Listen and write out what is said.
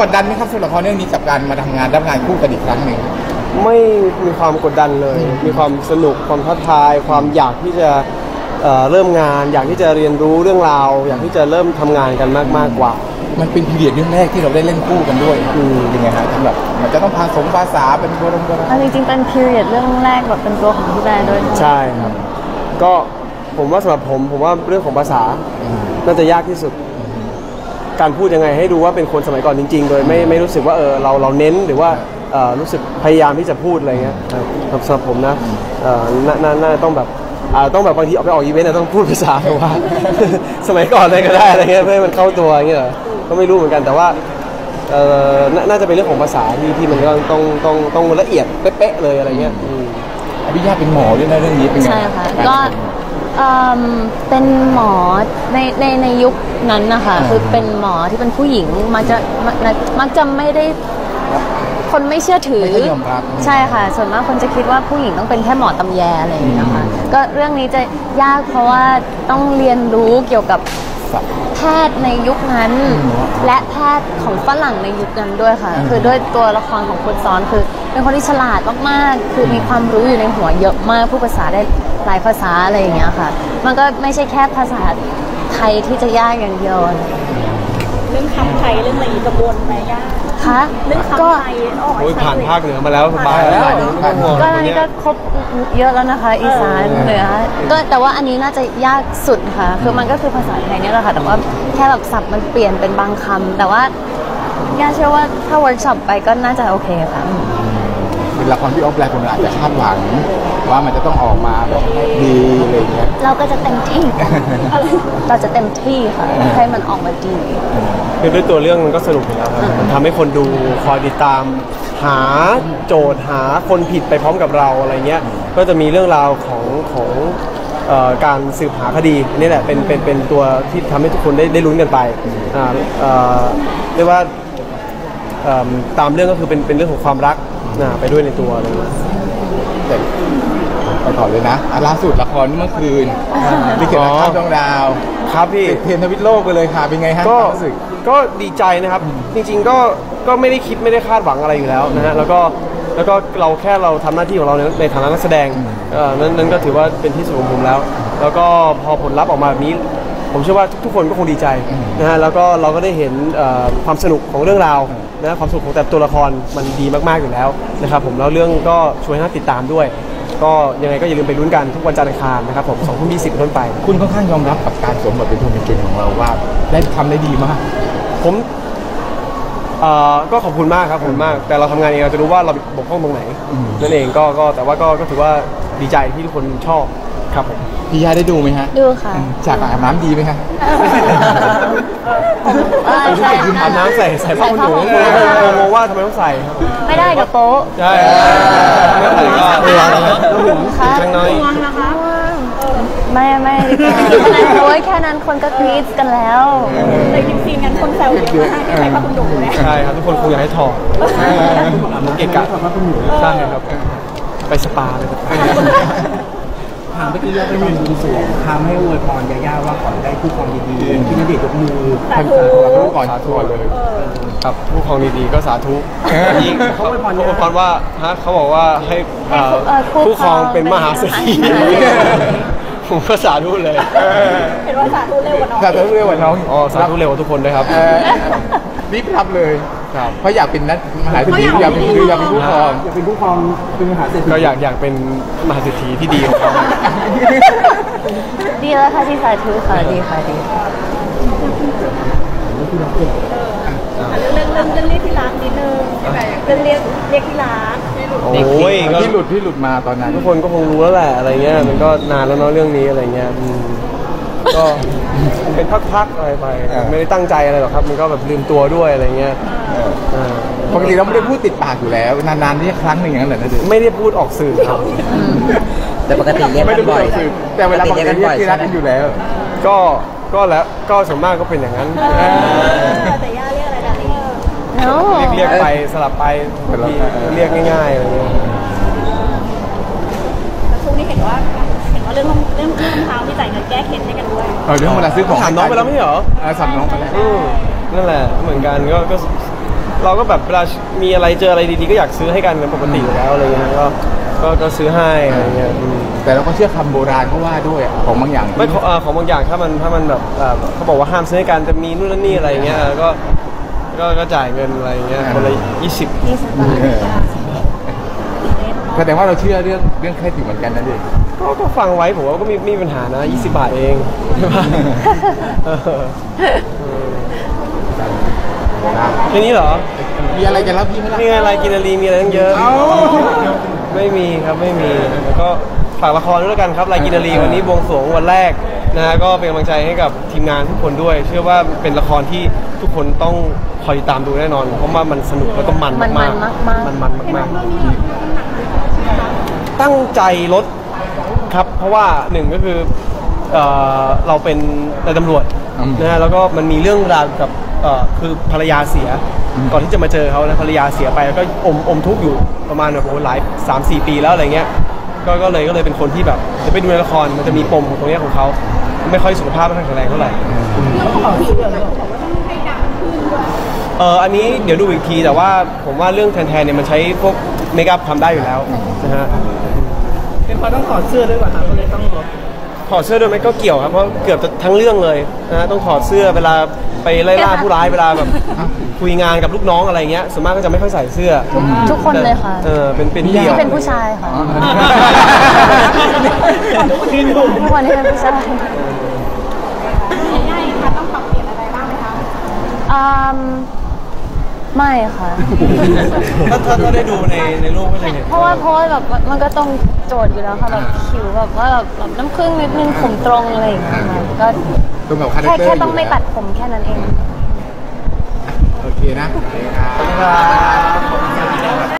กดดันไหมครับสำหรับพอเรื่องนี้กับการมาทำงานรับงานคู่กันอีกครั้งหนึ่งไม่มีความกดดันเลยมีความสนุกความท้าทายความอยากที่จะเริ่มงานอยากที่จะเรียนรู้เรื่องราวอยากที่จะเริ่มทำงานกันมากกว่ามันเป็นพิเศษเรื่องแรกที่เราได้เล่นคู่กันด้วยเป็นไงฮะสำหรับมันจะต้องผสมภาษาเป็นตัวร่วมกันจริงๆเป็นพิเศษเรื่องแรกแบบเป็นตัวของพี่แบร์ด้วยใช่ครับก็ผมว่าสำหรับผมว่าเรื่องของภาษาน่าจะยากที่สุดการพูดยังไงให้ดูว่าเป็นคนสมัยก่อนจริงๆโดยไม่รู้สึกว่าเราเน้นหรือว่ารู้สึกพยายามที่จะพูดอะไรเงี้ยสำหรับผมนะน่าต้องแบบบางทีออกไปออกอีเวนต์ต้องพูดภาษาเพราะว่าสมัยก่อนอะไรก็ได้อะไรเงี้ยเพื่อให้มันเข้าตัวเงี้ยก็ไม่รู้เหมือนกันแต่ว่าน่าจะเป็นเรื่องของภาษาที่มันก็ต้องละเอียดเป๊ะเลยอะไรเงี้ยพี่ย่าเป็นหมอด้วยนะเรื่องนี้เป็นไงใช่ค่ะก็เป็นหมอในยุคนั้นนะคะคือเป็นหมอที่เป็นผู้หญิงมักจะไม่ได้คนไม่เชื่อถือใช่ค่ะส่วนมากคนจะคิดว่าผู้หญิงต้องเป็นแค่หมอตำแยอะไรอย่างเงี้ยนะคะก็เรื่องนี้จะยากเพราะว่าต้องเรียนรู้เกี่ยวกับแพทย์ในยุคนั้นและแพทย์ของฝรั่งในยุคนั้นด้วยค่ะคือด้วยตัวละครของคนซ้อนคือเป็นคนที่ฉลาดมากๆคือมีความรู้อยู่ในหัวเยอะมากพูดภาษาได้หลายภาษาอะไรอย่างเงี้ยค่ะมันก็ไม่ใช่แค่ภาษาไทยที่จะยากอย่างเดียวเรื่องคำไทยเรื่องอะไรกระบวนไหมยากคะเรื่องคำไทยผ่านภาคเหนือมาแล้วสบายแล้วก็ครบเยอะแล้วนะคะอีสานเหนือก็แต่ว่าอันนี้น่าจะยากสุดค่ะคือมันก็คือภาษาไทยนี่แหละค่ะแต่ว่าแค่แบบศัพท์มันเปลี่ยนเป็นบางคำแต่ว่าย่าเชื่อว่าถ้าเวิร์กช็อปไปก็น่าจะโอเคค่ะเป็นละครที่ออฟไลน์คนอาจจะคาดหวังว่ามันจะต้องออกมาแบบดีอะไรอย่างเงี้ยเราก็จะเต็มที่เราจะเต็มที่ค่ะให้มันออกมาดีคือด้วยตัวเรื่องมันก็สนุกอยู่แล้วครับมันทำให้คนดูคอยติดตามหาโจทย์หาคนผิดไปพร้อมกับเราอะไรเงี้ยก็จะมีเรื่องราวของการสืบหาคดีนี่แหละเป็นตัวที่ทำให้ทุกคนได้ลุ้นกันไปเรียกว่าตามเรื่องก็คือเป็นเรื่องของความรักไปด้วยในตัวเลยไปต่อเลยนะล่าสุดละครเมื่อคืนที่เขียนข้าวดวงดาวครับพี่เทนทวิตโลกไปเลยค่ะเป็นไงฮะก็ดีใจนะครับจริงๆก็ไม่ได้คิดไม่ได้คาดหวังอะไรอยู่แล้วนะฮะแล้วก็เราแค่เราทำหน้าที่ของเราในฐานะนักแสดงนั้นก็ถือว่าเป็นที่สุดของผมแล้วแล้วก็พอผลลัพธ์ออกมาแบบนี้ผมเชื่อว่าทุกคนก็คงดีใจนะฮะแล้วก็เราก็ได้เห็นความสนุกของเรื่องราวนะความสนุกของแต่ตัวละครมันดีมากๆอยู่แล้วนะครับผมแล้วเรื่องก็ชวนให้ติดตามด้วยก็ยังไงก็อย่าลืมไปลุ้นกันทุกวันจันทร์อังคารนะครับผม20:20ต้นไปคุณค่อนข้างยอมรับกับการสวมบทเป็นตัวเป็นเกณฑ์ของเราว่าได้ทำได้ดีมากผมก็ขอบคุณมากครับขอบคุณมากแต่เราทำงานเองเราจะรู้ว่าเราบกพร่องตรงไหนนั่นเองก็แต่ว่าก็ถือว่าดีใจที่ทุกคนชอบครับผมพี่ยาได้ดูไหมฮะดูค่ะฉากอาบน้ำดีไหมฮะอาบน้ำใส่ผ้าขนหนูมองว่าทำไมต้องใส่ไม่ได้เดี๋ยวโป๊ะใช่ไม่ใส่ก็ไม่ได้แล้วหนุ่มจังเลยไม่โอ๊ยแค่นั้นคนก็กรี๊ดกันแล้วเลยคลิปซีนนั้นคนแซวเยอะมากที่ใส่ผ้าขนหนูเลยใช่ครับทุกคนคงอยากให้ถอดอาบน้ำเกะกะใช่ครับไปสปาเลยถามเมื่อกี้ย่าไปยืนดูสูงทำให้อวยพรย่าว่าขอได้คู่ครองดีๆที่ณเดชน์ยกมือสาธุก่อนสาธุเลยครับคู่ครองดีๆก็สาธุเขาอวยพรว่าฮะเขาบอกว่าให้คู่ครองเป็นมหาเศรษฐีผมก็สาธุเลยเห็นว่าสาธุเร็วกว่าน้องสาธุเร็วกว่าน้องอ๋อสาธุเร็วกว่าทุกคนด้วยครับรีบทำเลยเพราะอยากเป็นนักมหาเศรษฐีอยากเป็นผู้ครองอยากเป็นผู้ครองเป็นมหาเศรษฐีก็อยากเป็นมหาเศรษฐีที่ดีของเราดีแล้วค่ะที่สาธุค่ะดีค่ะดีเรื่องเรียกที่รักนิดนึงเรียกที่รักโอ้ยที่หลุดมาตอนนั้นทุกคนก็คงรู้แล้วแหละอะไรเงี้ยมันก็นานแล้วเนาะเรื่องนี้อะไรเงี้ยก็เป็นพักๆอะไรไปไม่ได้ตั้งใจอะไรหรอกครับมันก็แบบลืมตัวด้วยอะไรเงี้ยปกติเราไม่ได้พูดติดปากอยู่แล้วนานๆนี่ครั้งหนึ่งอย่างนั้นแหละนะเด็กไม่ได้พูดออกสื่อครับแต่ปกติเรียกกันบ่อยแต่เวลาปกติเรียกที่รักกันอยู่แล้วก็แล้วก็ส่วนมากก็เป็นอย่างนั้นแต่ย่าเรียกอะไรนะเรียกไปสลับไปเรียกง่ายๆอะไรเงี้ยช่วงนี้เห็นว่าเรื่องเท้าที่ใส่เงินแก้เคล็ดให้กันด้วยเรื่องเวลาซื้อของถามน้องไปแล้วไม่เหรอถามน้องไปแล้วนั่นแหละเหมือนกันก็ เราก็แบบเวลามีอะไรเจออะไรดีๆก็อยากซื้อให้กันเป็นปกติอยู่แล้วอะไรเงี้ยก็ซื้อให้อะไรเงี้ยแต่เราก็เชื่อคำโบราณเขาว่าด้วยของบางอย่างไม่ของบางอย่างถ้ามันแบบเขาบอกว่าห้ามซื้อให้กันจะมีนู่นนี่อะไรเงี้ยก็จ่ายเงินอะไรเงี้ยคนละ20แต่ว่าเราเชื่อเรื่องแค่ติดเหมือนกันนั่นเองก็ฟังไว้ผมว่าก็มีปัญหานะ20 บาทเองใช่ป่ะแค่นี้เหรอมีอะไรจะรับพี่ไหมล่ะมีอะไรกินอะไรมีอะไรตั้งเยอะไม่มีครับไม่มีแล้วก็ฝากละครด้วยกันครับรายกินอะไรวันนี้บวงสรวงวันแรกนะก็เป็นกำลังใจให้กับทีมงานทุกคนด้วยเชื่อว่าเป็นละครที่ทุกคนต้องคอยตามดูแน่นอนเพราะว่ามันสนุกแล้วก็มันมากตั้งใจลดครับเพราะว่าหนึ่งก็คือเราเป็นนายตำรวจนะฮะแล้วก็มันมีเรื่องราวกับคือภรรยาเสียก่อนที่จะมาเจอเขานะภรรยาเสียไปแล้วก็อมทุกข์อยู่ประมาณแบบโอ้หลาย 3-4 ปีแล้วอะไรเงี้ยก็เลยเป็นคนที่แบบจะไปดูในละครมันจะมีปมของตรงนี้ของเขาไม่ค่อยสุขภาพไม่ค่อยแข็งแรงเท่าไหร่อันนี้เดี๋ยวดูอีกทีแต่ว่าผมว่าเรื่องแทนเนี่ยมันใช้พวกเมคอัพทำได้อยู่แล้วนะฮะเป็นเพราะต้องถอดเสื้อด้วยป่ะครับก็เลยต้องถอดเสื้อด้วยไหมก็เกี่ยวครับเพราะเกือบทั้งเรื่องเลยนะต้องถอดเสื้อเวลาไปไล่ล่าผู้ร้ายเวลาแบบคุยงานกับลูกน้องอะไรเงี้ยส่วนมากก็จะไม่ค่อยใส่เสื้อทุกคนเลยค่ะเป็นเดี่ยวที่เป็นผู้ชายค่ะทุกคนที่เป็นผู้ชายง่ายๆค่ะต้องปรับเปลี่ยนอะไรบ้างไหมคะไม่ค่ะถ้าได้ดูในรูปก็จะเห็นเพราะว่าแบบมันก็ต้องโจทย์อยู่แล้วค่ะแบบคิวแบบว่าแบบน้ำครึ่งนิดนึงผมตรงอะไรอย่างเงี้ยก็แค่ต้องไม่ตัดผมแค่นั้นเองโอเคนะ